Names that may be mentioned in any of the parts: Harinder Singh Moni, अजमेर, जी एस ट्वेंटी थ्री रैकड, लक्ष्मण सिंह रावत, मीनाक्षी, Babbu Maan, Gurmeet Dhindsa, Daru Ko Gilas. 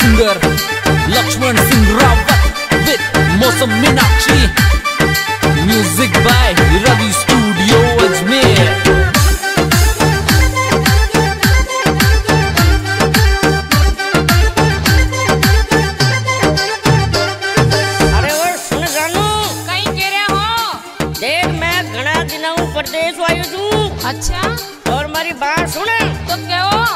Singer लक्ष्मण सिंह रावत with Mausam मीनाक्षी, music by Ravi studio अजमेर। अरे और सुन जानू, कहीं कह रहे हो देख, मैं घना दिनों परदेश आयो छू। अच्छा, और मारी बात सुन तो कहो,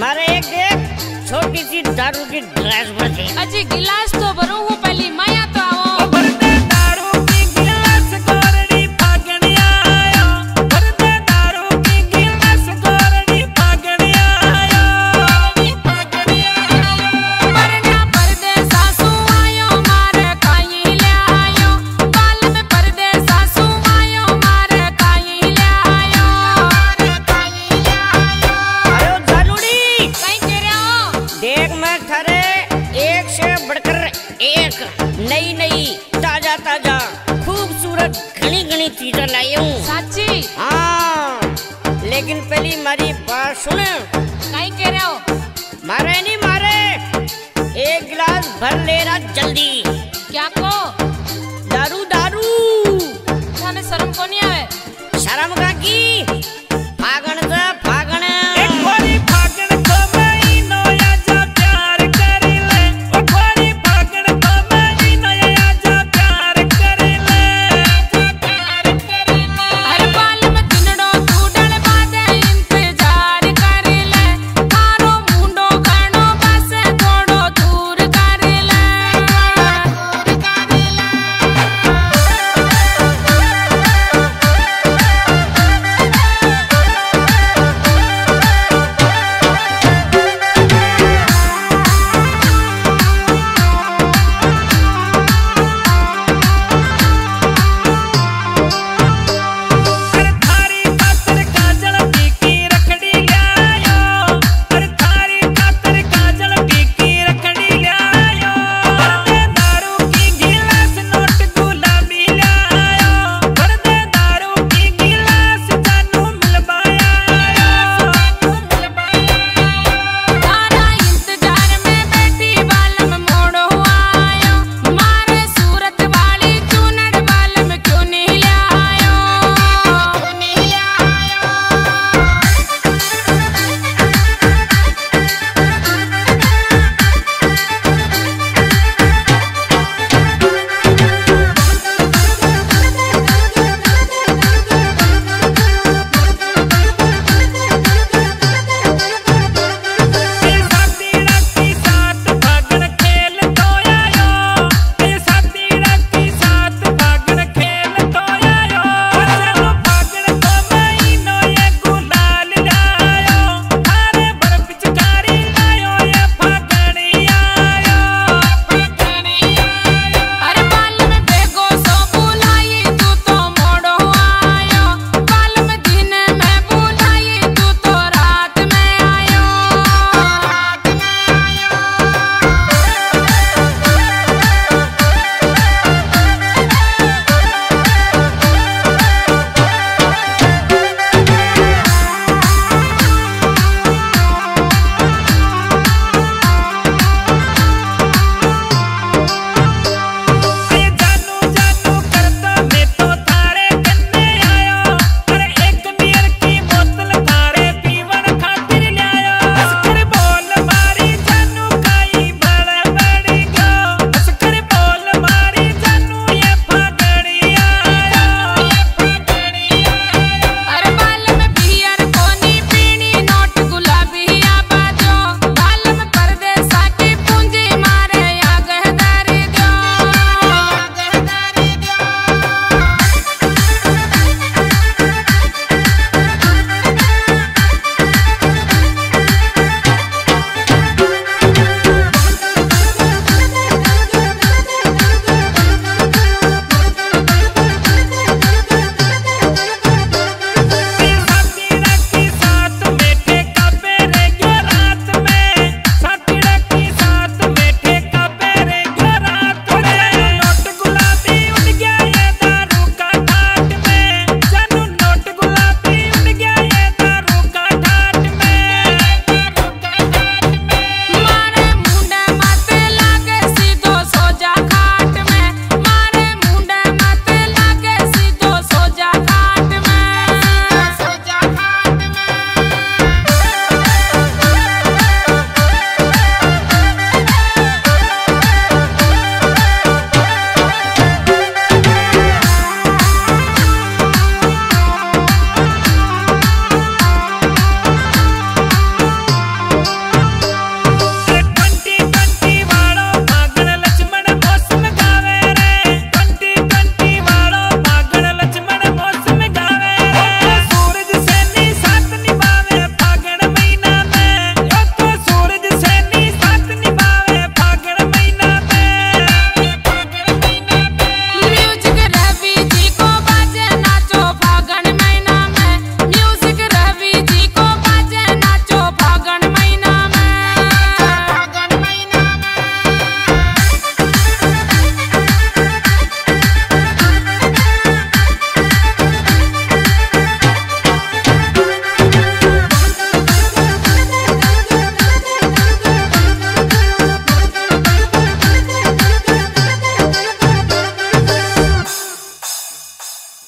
मारे एक देख छोटी सी दारू की गिलास बची। अच्छी गिलास तो भरो हूँ पहली माया तो आओ। भरते दारू की गिलास कोरड़ी पागड़िया आयो, भरते दारू की गिलास कोरड़ी पागड़िया आयो, पागड़िया आयो। परना परदे सासू आयो, मारे काई ले आयो, बाल में परदे सासू आयो, मारे काई ले आयो, मारे काई ले आयो। आयो जालूड़ी देख, मैं थरे एक से बढ़कर एक नई नई ताजा ताजा खूबसूरत घनी घनी चीजें लाई हूँ। साची? हाँ, लेकिन पहली मारी बात सुन। कहीं कह रहे हो? मारे नहीं मारे, एक गिलास भर लेना जल्दी। क्या को?